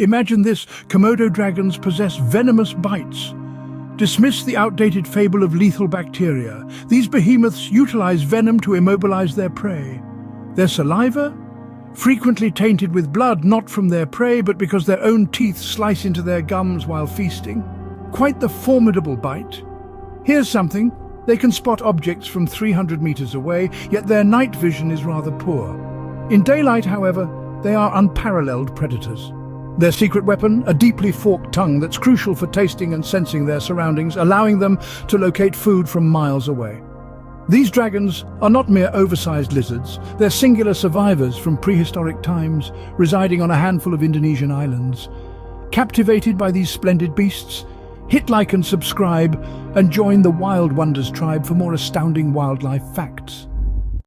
Imagine this, Komodo dragons possess venomous bites. Dismiss the outdated fable of lethal bacteria. These behemoths utilize venom to immobilize their prey. Their saliva? Frequently tainted with blood, not from their prey, but because their own teeth slice into their gums while feasting. Quite the formidable bite. Here's something. They can spot objects from 300 meters away, yet their night vision is rather poor. In daylight, however, they are unparalleled predators. Their secret weapon, a deeply forked tongue that's crucial for tasting and sensing their surroundings, allowing them to locate food from miles away. These dragons are not mere oversized lizards, they're singular survivors from prehistoric times, residing on a handful of Indonesian islands. Captivated by these splendid beasts, hit like and subscribe, and join the Wild Wonders tribe for more astounding wildlife facts.